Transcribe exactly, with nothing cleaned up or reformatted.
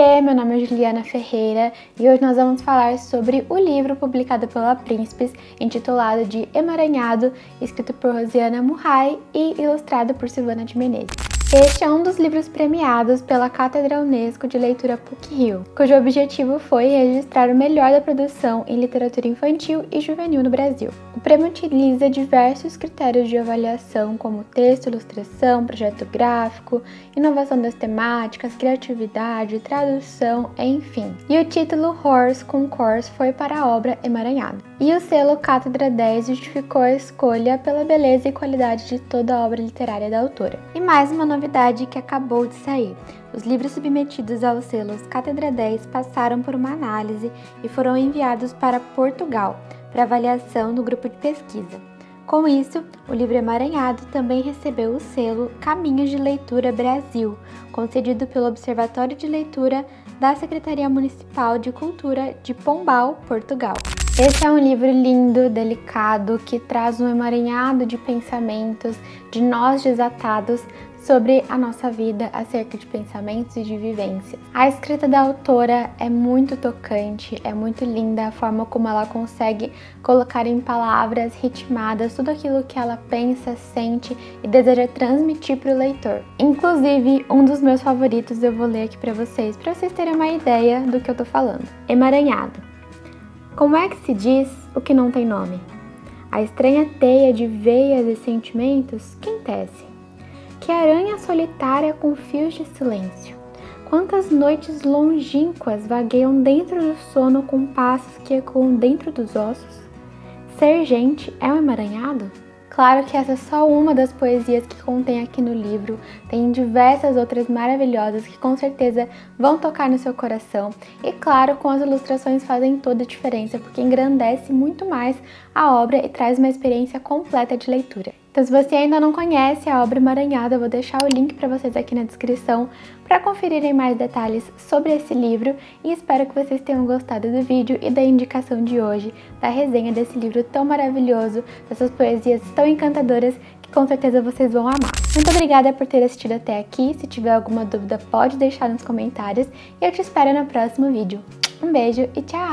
Oiê, meu nome é Juliana Ferreira e hoje nós vamos falar sobre o livro publicado pela Principis, intitulado de Emaranhado, escrito por Roseana Murray e ilustrado por Silvana de Menezes. Este é um dos livros premiados pela Cátedra Unesco de Leitura P U C-Rio, cujo objetivo foi registrar o melhor da produção em literatura infantil e juvenil no Brasil. O prêmio utiliza diversos critérios de avaliação, como texto, ilustração, projeto gráfico, inovação das temáticas, criatividade, tradução, enfim. E o título Hors Concours foi para a obra Emaranhado. E o selo Cátedra dez justificou a escolha pela beleza e qualidade de toda a obra literária da autora. E mais uma novidade que acabou de sair. Os livros submetidos aos selos Cátedra dez passaram por uma análise e foram enviados para Portugal, para avaliação do grupo de pesquisa. Com isso, o livro Emaranhado também recebeu o selo Caminhos de Leitura Brasil, concedido pelo Observatório de Leitura da Secretaria Municipal de Cultura de Pombal, Portugal. Esse é um livro lindo, delicado, que traz um emaranhado de pensamentos, de nós desatados, sobre a nossa vida, acerca de pensamentos e de vivências. A escrita da autora é muito tocante, é muito linda a forma como ela consegue colocar em palavras ritmadas tudo aquilo que ela pensa, sente e deseja transmitir para o leitor. Inclusive, um dos meus favoritos eu vou ler aqui para vocês, para vocês terem uma ideia do que eu tô falando. Emaranhado. Como é que se diz o que não tem nome? A estranha teia de veias e sentimentos, quem tece? Que aranha solitária com fios de silêncio. Quantas noites longínquas vagueiam dentro do sono com passos que ecoam dentro dos ossos? Ser gente é um emaranhado? Claro que essa é só uma das poesias que contém aqui no livro, tem diversas outras maravilhosas que com certeza vão tocar no seu coração e claro, com as ilustrações fazem toda a diferença porque engrandece muito mais a obra e traz uma experiência completa de leitura. Então, se você ainda não conhece a obra Emaranhado, eu vou deixar o link para vocês aqui na descrição para conferirem mais detalhes sobre esse livro e espero que vocês tenham gostado do vídeo e da indicação de hoje, da resenha desse livro tão maravilhoso, dessas poesias tão encantadoras que com certeza vocês vão amar. Muito obrigada por ter assistido até aqui, se tiver alguma dúvida pode deixar nos comentários e eu te espero no próximo vídeo. Um beijo e tchau!